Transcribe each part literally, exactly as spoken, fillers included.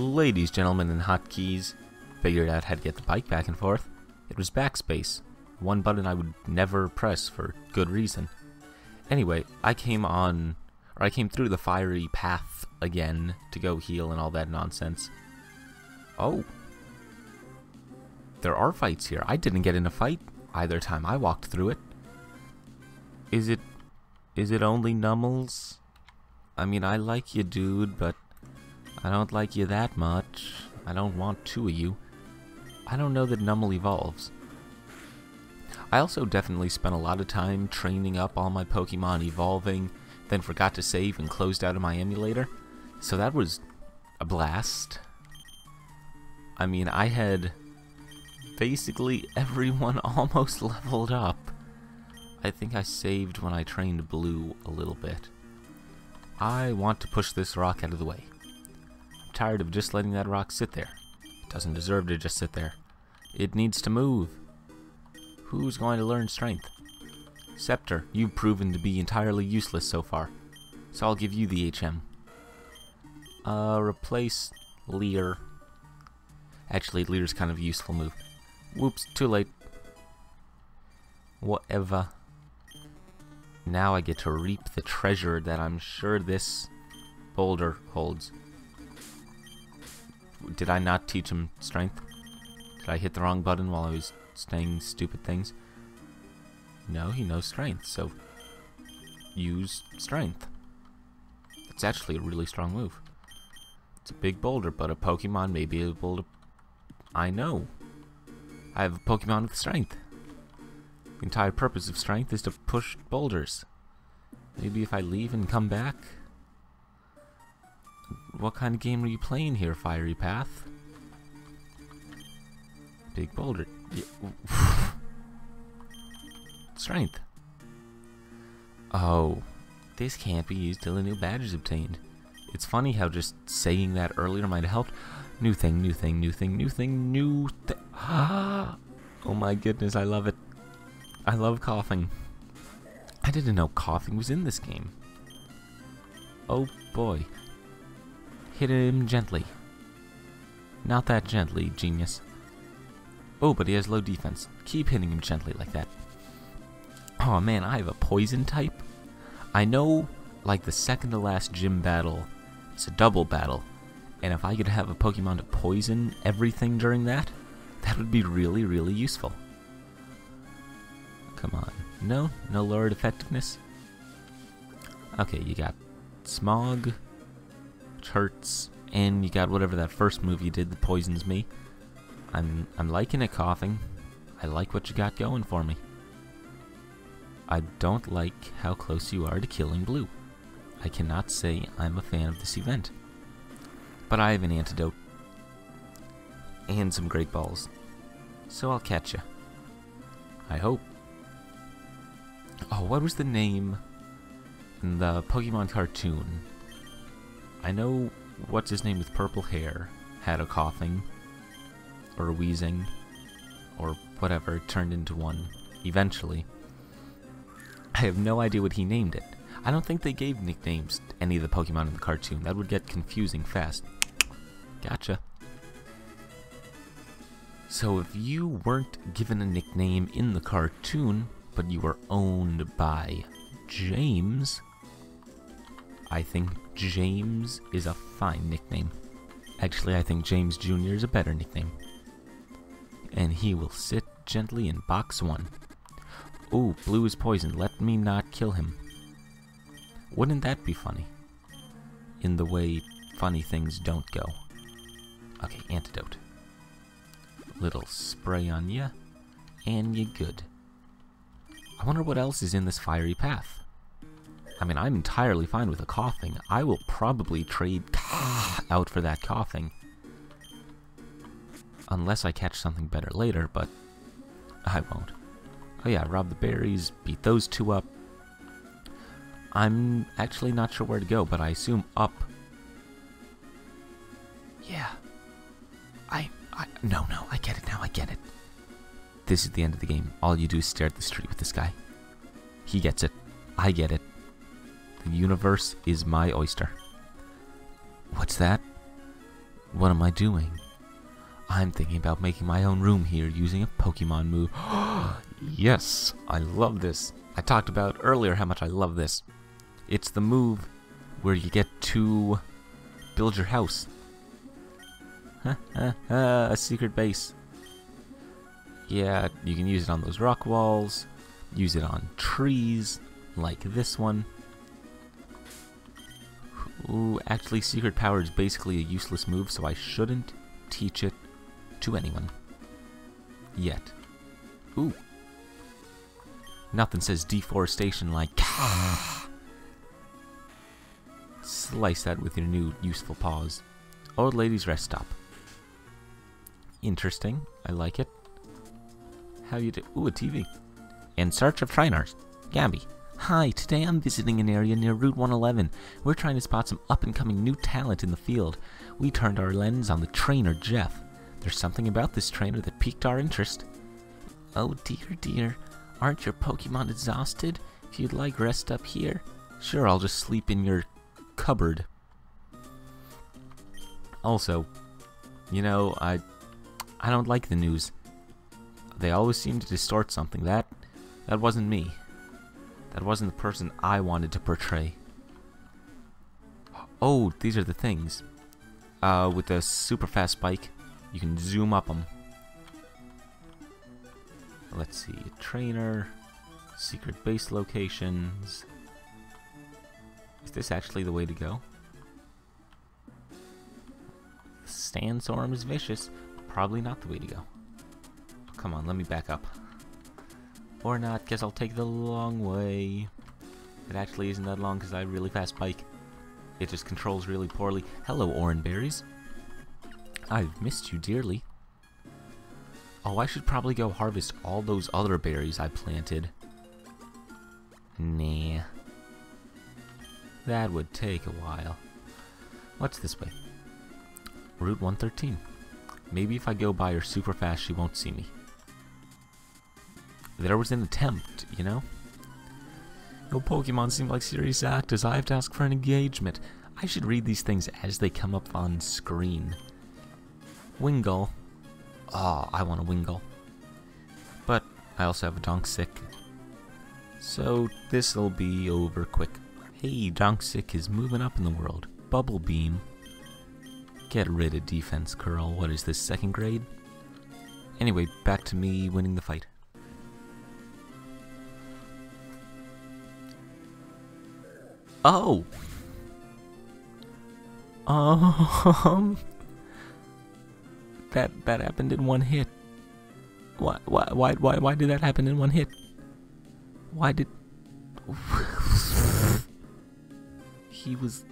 ladies, gentlemen, and hotkeys. Figured out how to get the bike back and forth. It was backspace, one button I would never press for good reason. Anyway, I came on, or I came through the Fiery Path again to go heal and all that nonsense. Oh. There are fights here. I didn't get in a fight either time I walked through it. Is it, is it only Numels? I mean, I like you, dude, but I don't like you that much. I don't want two of you. I don't know that Numel evolves. I also definitely spent a lot of time training up all my Pokemon evolving, then forgot to save and closed out of my emulator. So that was a blast. I mean, I had basically everyone almost leveled up. I think I saved when I trained Blue a little bit. I want to push this rock out of the way. I'm tired of just letting that rock sit there. It doesn't deserve to just sit there. It needs to move. Who's going to learn strength? Scepter, you've proven to be entirely useless so far, so I'll give you the H M. Uh, replace Leer. Actually, Leer's kind of a useful move. Whoops, too late. Whatever. Now I get to reap the treasure that I'm sure this boulder holds. Did I not teach him strength? Did I hit the wrong button while I was saying stupid things? No, he knows strength, so use strength. It's actually a really strong move. It's a big boulder, but a Pokemon may be able to... I know. I have a Pokemon with strength. The entire purpose of strength is to push boulders. Maybe if I leave and come back? What kind of game are you playing here, Fiery Path? Big boulder. Yeah. Strength. Oh, this can't be used till a new badge is obtained. It's funny how just saying that earlier might have helped. New thing, new thing, new thing, new thing, new thing. Oh my goodness, I love it. I love Koffing. I didn't know Koffing was in this game. Oh boy. Hit him gently. Not that gently, genius. Oh, but he has low defense. Keep hitting him gently like that. Oh man, I have a poison type. I know, like the second to last gym battle, it's a double battle, and if I could have a Pokemon to poison everything during that, that would be really, really useful. Come on. No? No lowered effectiveness? Okay, you got Smog, which hurts, and you got whatever that first move you did that poisons me. I'm, I'm liking it, Koffing. I like what you got going for me. I don't like how close you are to killing Blue. I cannot say I'm a fan of this event. But I have an antidote. And some great balls. So I'll catch ya. I hope. Oh, what was the name in the Pokemon cartoon? I know what's his name with purple hair had a Koffing. Or a Weezing. Or whatever. It turned into one. Eventually. I have no idea what he named it. I don't think they gave nicknames to any of the Pokemon in the cartoon. That would get confusing fast. Gotcha. So if you weren't given a nickname in the cartoon, but you were owned by James, I think James is a fine nickname. Actually, I think James Junior is a better nickname. And he will sit gently in box one. Ooh, Blue is poisoned. Let me not kill him. Wouldn't that be funny? In the way funny things don't go. Okay, antidote. Little spray on ya, and you good. I wonder what else is in this Fiery Path. I mean, I'm entirely fine with a Koffing. I will probably trade out for that Koffing. Unless I catch something better later, but I won't. Oh yeah, rob the berries, beat those two up. I'm actually not sure where to go, but I assume up. Yeah. I, I, no, no, I get it now, I get it. This is the end of the game. All you do is stare at the street with this guy. He gets it. I get it. The universe is my oyster. What's that? What am I doing? I'm thinking about making my own room here using a Pokemon move. Yes, I love this. I talked about earlier how much I love this. It's the move where you get to build your house. Ha ha ha, a secret base. Yeah, you can use it on those rock walls, use it on trees, like this one. Ooh, actually secret power is basically a useless move, so I shouldn't teach it to anyone. Yet. Ooh. Nothing says deforestation like... Slice that with your new useful paws. Old lady's rest stop. Interesting. I like it. How you do? Ooh, a T V. In search of trainers. Gambi. Hi, today I'm visiting an area near Route one eleven. We're trying to spot some up-and-coming new talent in the field. We turned our lens on the trainer, Jeff. There's something about this trainer that piqued our interest. Oh dear, dear. Aren't your Pokemon exhausted? If you'd like, rest up here. Sure, I'll just sleep in your cupboard. Also, you know, I, I don't like the news. They always seem to distort something. That, that wasn't me. That wasn't the person I wanted to portray. Oh, these are the things. Uh, with a super fast spike, you can zoom up them. Let's see, a trainer, secret base locations. Is this actually the way to go? The sandstorm is vicious. Probably not the way to go. Come on, let me back up. Or not, guess I'll take the long way. It actually isn't that long because I really fast bike. It just controls really poorly. Hello, Oran berries. I've missed you dearly. Oh, I should probably go harvest all those other berries I planted. Nah. That would take a while. What's this way? Route one thirteen. Maybe if I go by her super fast, she won't see me. There was an attempt, you know? No Pokemon seem like serious actors. I have to ask for an engagement. I should read these things as they come up on screen. Wingull. Oh, I want a Wingull. But I also have a Donk Sick. So this'll be over quick. Hey, Donk Sick is moving up in the world. Bubble Beam. Get rid of defense curl. What is this, second grade? Anyway, back to me winning the fight. Oh! Um... That, that happened in one hit. Why, why, why, why, why did that happen in one hit? Why did... He was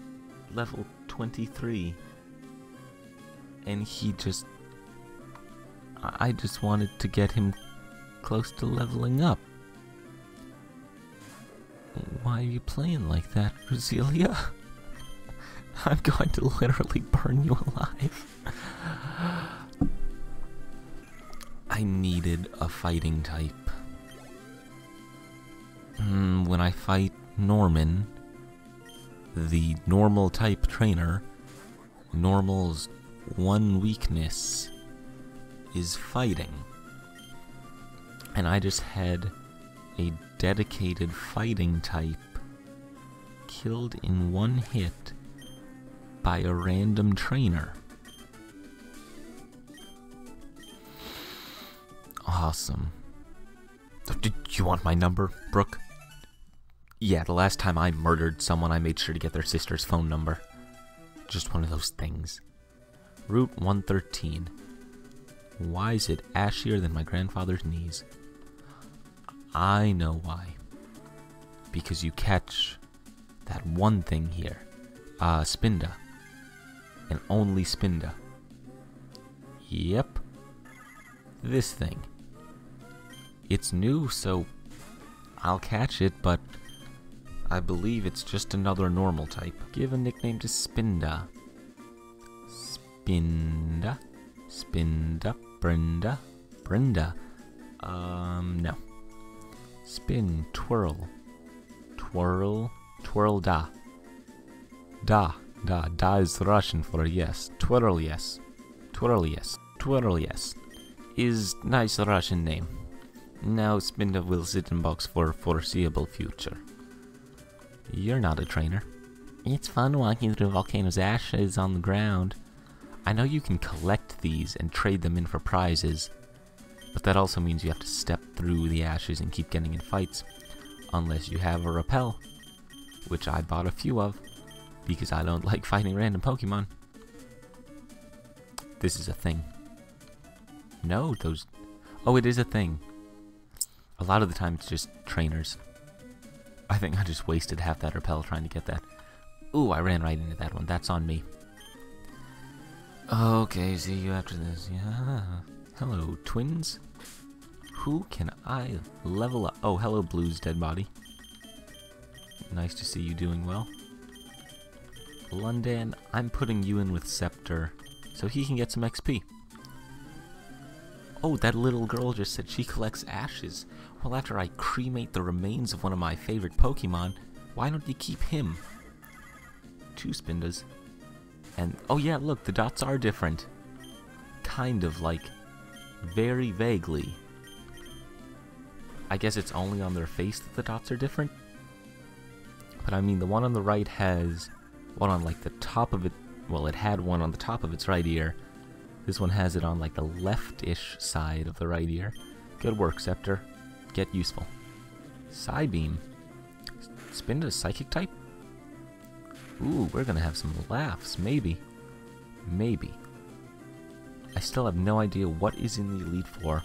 level twenty-three. And he just... I just wanted to get him close to leveling up. Why are you playing like that, Roselia? I'm going to literally burn you alive. I needed a fighting type. Mm, when I fight Norman, the normal type trainer, Normal's one weakness is fighting. And I just had a dedicated fighting type killed in one hit by a random trainer. Awesome. Did you want my number, Brooke? Yeah, the last time I murdered someone, I made sure to get their sister's phone number. Just one of those things. Route one thirteen. Why is it ashier than my grandfather's knees? I know why. Because you catch that one thing here. Uh, Spinda. And only Spinda. Yep. This thing. It's new, so I'll catch it, but I believe it's just another normal type. Give a nickname to Spinda. Spinda. Spinda. Brinda. Brinda. Um, no. Spin, twirl, twirl, twirl da. Da, Da, da is Russian for yes. Twirl yes. Twirl yes. Twirl yes. Is nice Russian name. Now Spinda will sit in box for foreseeable future. You're not a trainer. It's fun walking through volcanoes' ashes on the ground. I know you can collect these and trade them in for prizes, but that also means you have to step through the ashes and keep getting in fights, unless you have a rappel, which I bought a few of, because I don't like fighting random Pokemon. This is a thing. No, those... Oh, it is a thing. A lot of the time it's just trainers. I think I just wasted half that rappel trying to get that. Ooh, I ran right into that one. That's on me. Okay, see you after this. Yeah. Hello, twins. Who can I level up? Oh, hello, Blue's dead body. Nice to see you doing well. Lundan, I'm putting you in with Scepter so he can get some X P. Oh, that little girl just said she collects ashes. Well, after I cremate the remains of one of my favorite Pokemon, why don't you keep him? Two Spindas. And, oh yeah, look, the dots are different. Kind of, like, very vaguely. I guess it's only on their face that the dots are different. But I mean, the one on the right has one on, like, the top of it. Well, it had one on the top of its right ear. This one has it on, like, the left-ish side of the right ear. Good work, Scepter. Get useful. Psybeam. Spinda's psychic type? Ooh, we're gonna have some laughs, maybe. Maybe. I still have no idea what is in the Elite Four,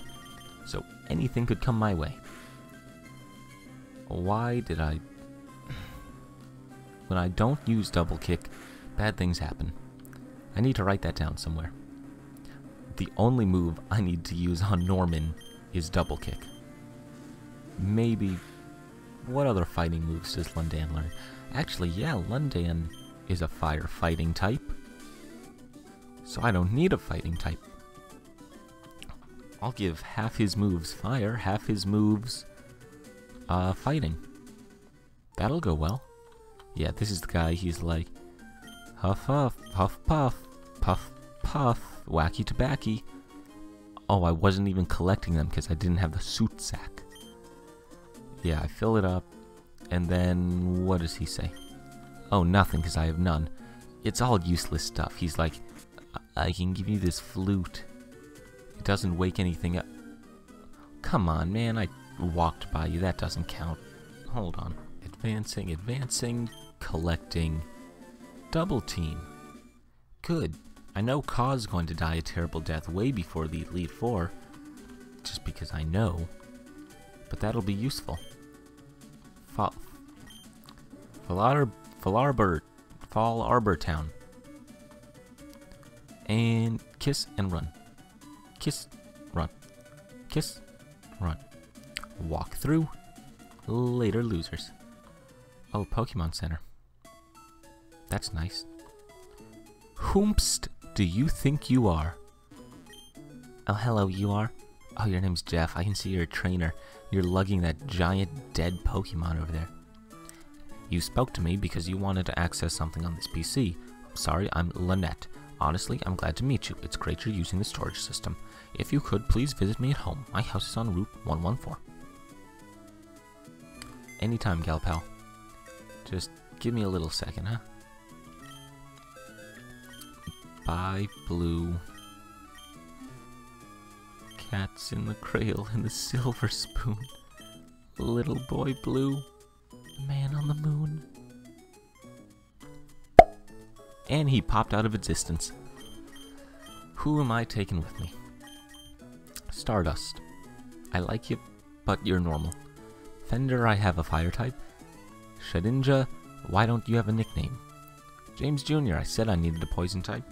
so anything could come my way. Why did I... When I don't use double kick, bad things happen. I need to write that down somewhere. The only move I need to use on Norman is double kick. Maybe... What other fighting moves does Lundan learn? Actually, yeah, Lundan is a fire fighting type. So I don't need a fighting type. I'll give half his moves fire, half his moves... Uh, fighting. That'll go well. Yeah, this is the guy, he's like... Huff huff, huff puff, puff puff. Wacky Tabacky. Oh, I wasn't even collecting them because I didn't have the suit sack. Yeah, I fill it up. And then, what does he say? Oh, nothing because I have none. It's all useless stuff. He's like, I, I can give you this flute. It doesn't wake anything up. Come on, man. I walked by you. That doesn't count. Hold on. Advancing, advancing, collecting. Double team. Good. I know Ka's going to die a terrible death way before the Elite Four, just because I know, but that'll be useful. Fall... Fall Arbor... Fall Arbor... Fall Arbor Town. And... Kiss and run. Kiss... Run. Kiss... Run. Walk through. Later, losers. Oh, Pokemon Center. That's nice. Whomst... Do you think you are? Oh, hello, you are? Oh, your name's Jeff. I can see you're a trainer. You're lugging that giant dead Pokemon over there. You spoke to me because you wanted to access something on this P C. Sorry, I'm Lynette. Honestly, I'm glad to meet you. It's great you're using the storage system. If you could, please visit me at home. My house is on Route one one four. Anytime, gal pal. Just give me a little second, huh? Bye, Blue. Cats in the cradle and the silver spoon. Little boy Blue. Man on the moon. And he popped out of existence. Who am I taking with me? Stardust. I like you, but you're normal. Fender, I have a fire type. Shedinja, why don't you have a nickname? James Junior, I said I needed a poison type.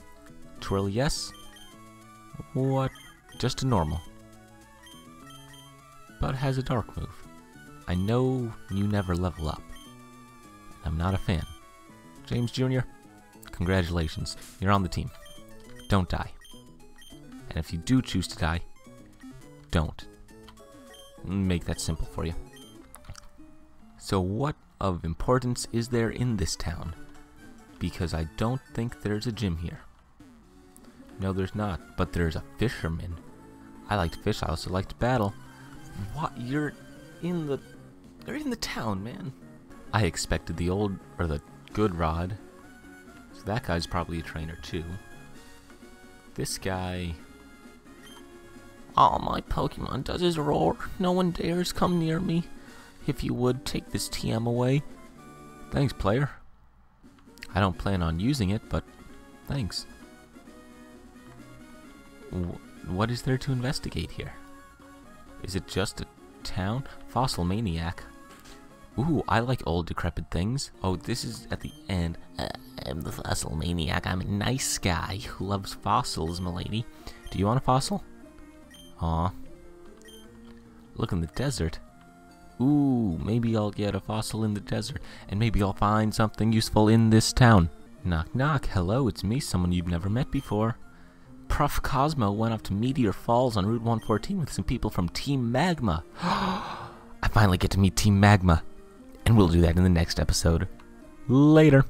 Twirl yes? What? Just a normal. But has a dark move. I know you never level up. I'm not a fan. James Junior, congratulations. You're on the team. Don't die. And if you do choose to die, don't. Make that simple for you. So what of importance is there in this town? because I don't think there's a gym here. No, there's not, but there's a fisherman. I liked fish, I also liked battle. What? You're in the... You're in the town, man. I expected the old... or the good rod. So that guy's probably a trainer, too. This guy... All my Pokemon does is roar. No one dares come near me. If you would, take this T M away. Thanks, player. I don't plan on using it, but thanks. What is there to investigate here? Is it just a town? Fossil Maniac. Ooh, I like old decrepit things. Oh, this is at the end. Uh, I'm the Fossil Maniac. I'm a nice guy who loves fossils, milady. Do you want a fossil? Aw. Look in the desert. Ooh, maybe I'll get a fossil in the desert. And maybe I'll find something useful in this town. Knock knock. Hello, it's me, someone you've never met before. Professor Cosmo went up to Meteor Falls on Route one fourteen with some people from Team Magma. I finally get to meet Team Magma. And we'll do that in the next episode. Later.